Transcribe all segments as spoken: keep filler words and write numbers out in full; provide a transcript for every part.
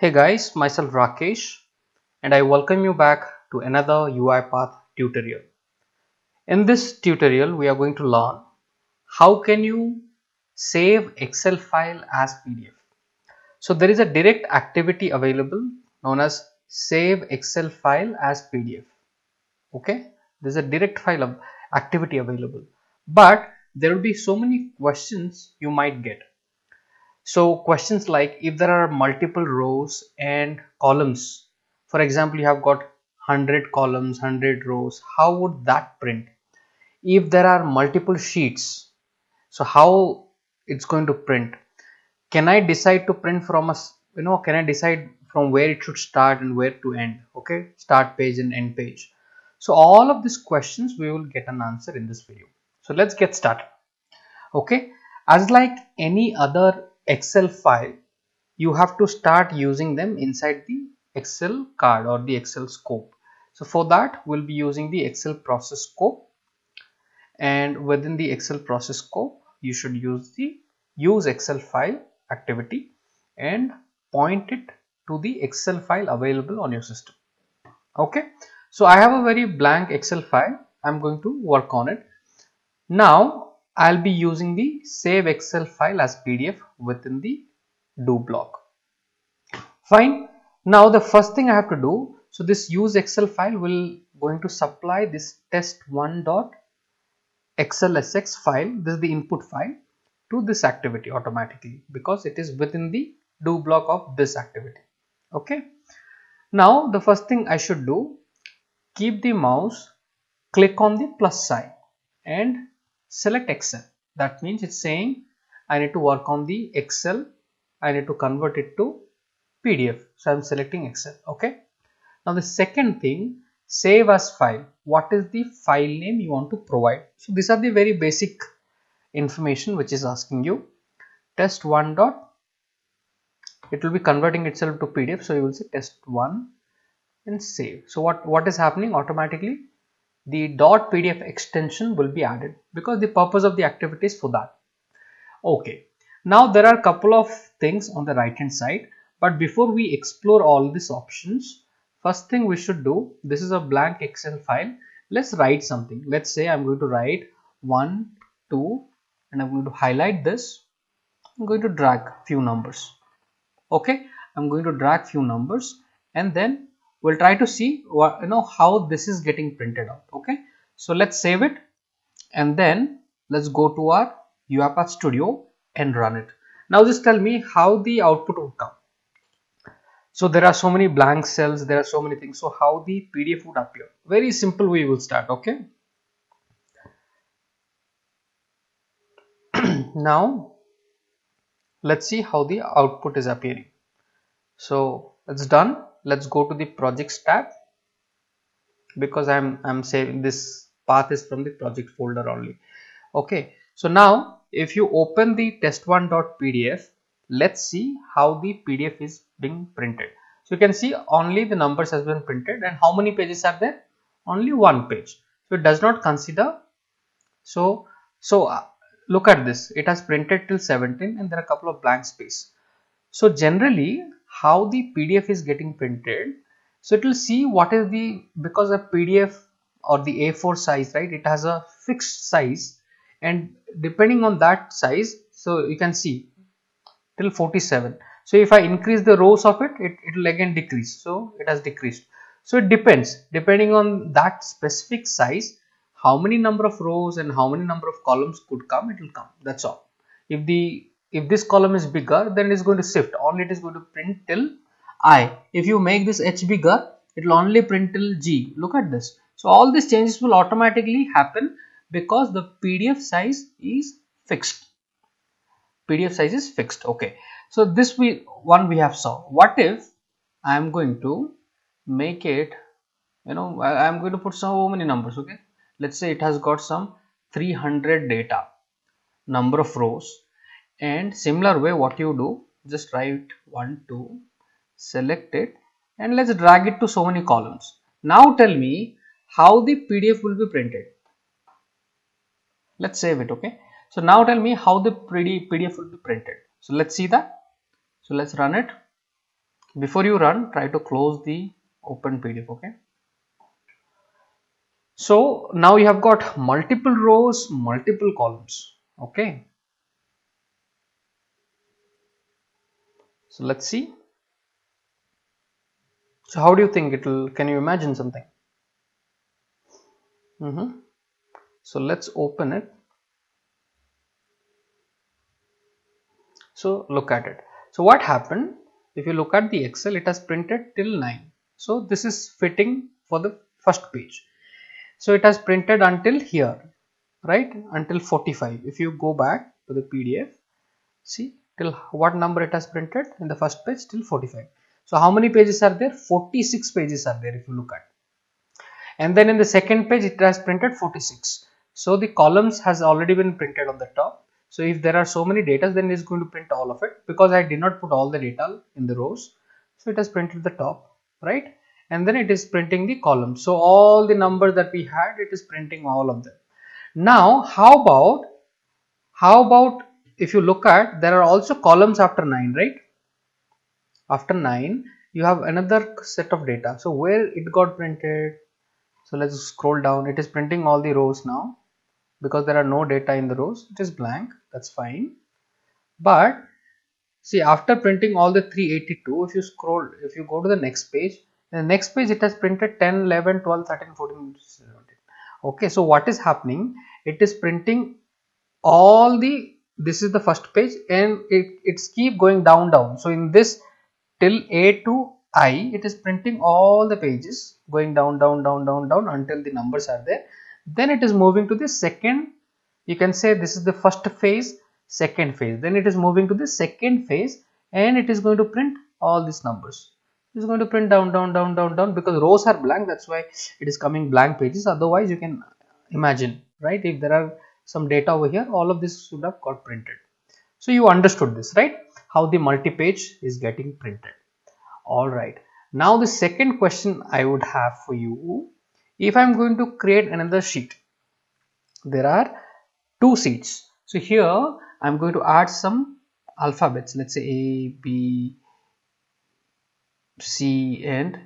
Hey guys, myself Rakesh and I welcome you back to another UiPath tutorial. In this tutorial we are going to learn how can you save Excel file as P D F. So there is a direct activity available known as save Excel file as P D F. Okay, there is a direct file of activity available, but there will be so many questions you might get. So questions like if there are multiple rows and columns, for example, you have got one hundred columns, one hundred rows, how would that print? If there are multiple sheets, so how it's going to print? Can I decide to print from a, you know, can I decide from where it should start and where to end? Okay, start page and end page. So all of these questions we will get an answer in this video. So let's get started. Okay, as like any other Excel file, you have to start using them inside the Excel card or the Excel scope. So for that we'll be using the Excel process scope, and within the Excel process scope you should use the use Excel file activity and point it to the Excel file available on your system. Okay, so I have a very blank Excel file. I'm going to work on it. Now I'll be using the save Excel file as P D F within the do block. Fine. Now the first thing I have to do, so this use Excel file will going to supply this test one dot x l s x file, this is the input file, to this activity automatically because it is within the do block of this activity. Okay. Now the first thing I should do, keep the mouse, click on the plus sign and select Excel. That means it's saying I need to work on the Excel, I need to convert it to P D F, so I'm selecting Excel. Okay, now the second thing, save as file. What is the file name you want to provide? So these are the very basic information which is asking you. Test one dot, it will be converting itself to P D F, so you will say test one and save. So what what is happening automatically, the .pdf extension will be added because the purpose of the activity is for that. Okay, now there are a couple of things on the right hand side, but before we explore all these options, first thing we should do, this is a blank Excel file, let's write something. Let's say I'm going to write one, two and I'm going to highlight this. I'm going to drag few numbers. Okay, I'm going to drag few numbers and then we'll try to see what, you know, how this is getting printed out. Okay, so let's save it and then let's go to our UiPath Studio and run it. Now just tell me how the output would come. So there are so many blank cells, there are so many things, so how the P D F would appear. Very simple way we will start. Okay. Now let's see how the output is appearing. So it's done. Let's go to the projects tab because I'm I'm saving this path is from the project folder only. Okay, so now if you open the test one dot p d f, let's see how the P D F is being printed. So you can see only the numbers has been printed, and how many pages are there? Only one page. So it does not consider. So so look at this. It has printed till seventeen, and there are a couple of blank space. So generally, how the P D F is getting printed, so it will see what is the, because a P D F or the A four size, right, it has a fixed size, and depending on that size, so you can see till forty-seven. So if I increase the rows of it, it will again decrease, so it has decreased. So it depends, depending on that specific size, how many number of rows and how many number of columns could come, it will come, that's all. If the If this column is bigger, then it is going to shift, only it is going to print till I. If you make this H bigger, it will only print till G. Look at this. So all these changes will automatically happen because the P D F size is fixed. P D F size is fixed. Okay. So this we one we have saw. What if I am going to make it, you know, I am going to put so many numbers. Okay. Let's say it has got some three hundred data, number of rows. And similar way what you do, just write one, two, select it and let's drag it to so many columns. Now tell me how the P D F will be printed. Let's save it. Okay, so now tell me how the P D F will be printed. So let's see that. So let's run it. Before you run, try to close the open P D F. Okay. So now you have got multiple rows, multiple columns. Okay. So let's see. So how do you think it will, can you imagine something? Mm-hmm. So let's open it. So look at it. So what happened? If you look at the Excel, it has printed till nine. So this is fitting for the first page. So it has printed until here, right? Until forty-five. If you go back to the P D F, see till what number it has printed in the first page, till forty-five. So how many pages are there? forty-six pages are there if you look at. And then in the second page, it has printed forty-six. So the columns has already been printed on the top. So if there are so many data, then it is going to print all of it, because I did not put all the data in the rows. So it has printed the top, right? And then it is printing the column. So all the numbers that we had, it is printing all of them. Now, how about, how about if you look at, there are also columns after nine, right? After nine, you have another set of data. So where it got printed? So let's scroll down. It is printing all the rows now, because there are no data in the rows. It is blank. That's fine. But see, after printing all the three eighty-two, if you scroll, if you go to the next page, in the next page it has printed ten, eleven, twelve, thirteen, fourteen, seventeen. Okay. So what is happening? It is printing all the, this is the first page, and it, it's keep going down, down. So in this till A to I, it is printing all the pages going down, down, down, down, down until the numbers are there. Then it is moving to the second, you can say this is the first phase, second phase. Then it is moving to the second phase, and it is going to print all these numbers. It is going to print down, down, down, down, down, because rows are blank. That's why it is coming blank pages. Otherwise, you can imagine, right? If there are some data over here, all of this should have got printed. So you understood this, right? How the multi-page is getting printed. All right. Now the second question I would have for you. If I'm going to create another sheet, there are two sheets. So here I'm going to add some alphabets. Let's say A, B, C and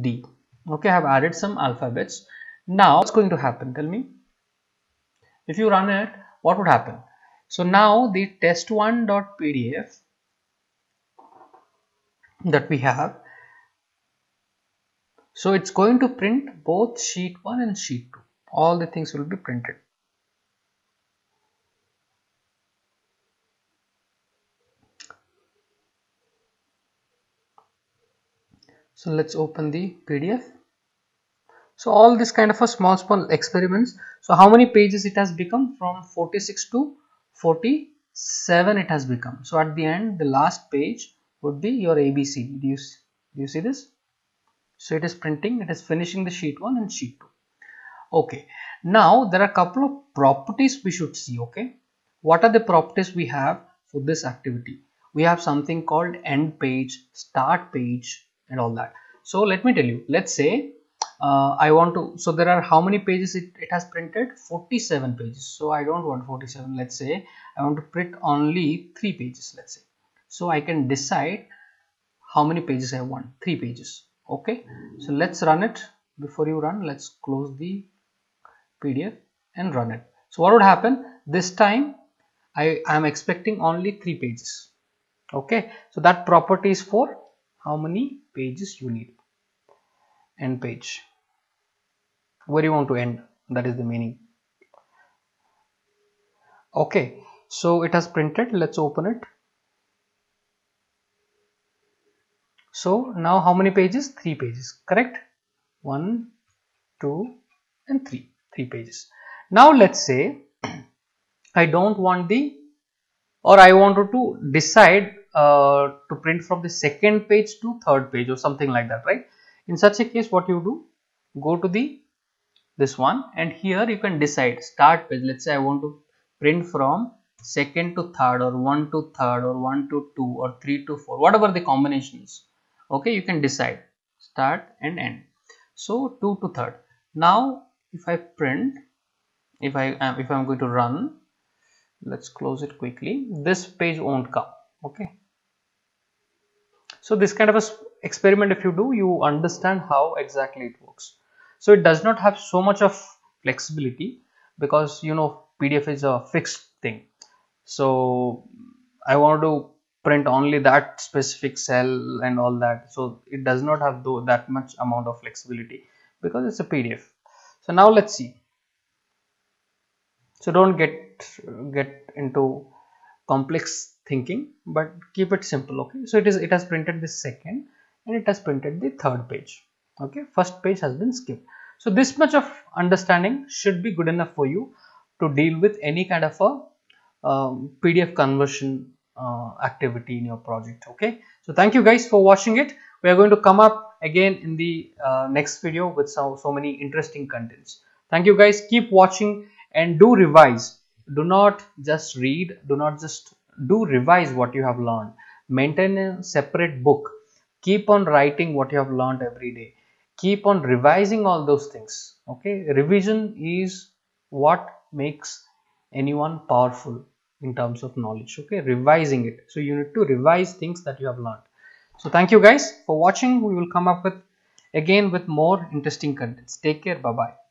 D. Okay, I have added some alphabets. Now what's going to happen? Tell me. If you run it, what would happen? So now the test one dot P D F that we have, so it's going to print both sheet one and sheet two. All the things will be printed. So let's open the P D F. So all this kind of a small, small experiments. So how many pages it has become? From forty-six to forty-seven it has become. So at the end, the last page would be your A B C. Do you, do you see this? So it is printing, it is finishing the sheet one and sheet two. Okay. Now there are a couple of properties we should see. Okay. What are the properties we have for this activity? We have something called end page, start page and all that. So let me tell you, let's say uh, I want to, so there are how many pages it, it has printed? forty-seven pages. So I don't want forty-seven. Let's say I want to print only three pages. Let's say, so I can decide how many pages I want, three pages. Okay, so let's run it. Before you run, let's close the P D F and run it. So what would happen? This time I am expecting only three pages. Okay, so that property is for how many pages you need. End page, where you want to end, that is the meaning. Okay, so it has printed. Let's open it. So now how many pages? Three pages, correct? One, two, and three, three pages. Now let's say I don't want the, or I wanted to decide uh, to print from the second page to third page or something like that, right? In such a case, what you do? Go to the, this one, and here you can decide start page. Let's say I want to print from second to third, or one to third, or one to two, or three to four, whatever the combination is. Okay, you can decide start and end. So two to third. Now if I print, if I am if I'm going to run, let's close it quickly. This page won't come. Okay, So this kind of a experiment, if you do, you understand how exactly it works. So it does not have so much of flexibility because, you know, P D F is a fixed thing. So I want to print only that specific cell and all that. So it does not have though that much amount of flexibility because it's a P D F. So now let's see. So don't get get into complex thinking, but keep it simple. Okay, so it is it has printed the second and it has printed the third page. Okay, first page has been skipped. So this much of understanding should be good enough for you to deal with any kind of a um, P D F conversion uh, activity in your project. Okay, so thank you guys for watching it. We are going to come up again in the uh, next video with so, so many interesting contents. Thank you guys, keep watching and do revise. Do not just read, do not just do revise what you have learned. Maintain a separate book. Keep on writing what you have learned every day. Keep on revising all those things. Okay, revision is what makes anyone powerful in terms of knowledge. Okay, revising it. So you need to revise things that you have learned. So thank you guys for watching. We will come up with again with more interesting contents. Take care. Bye bye.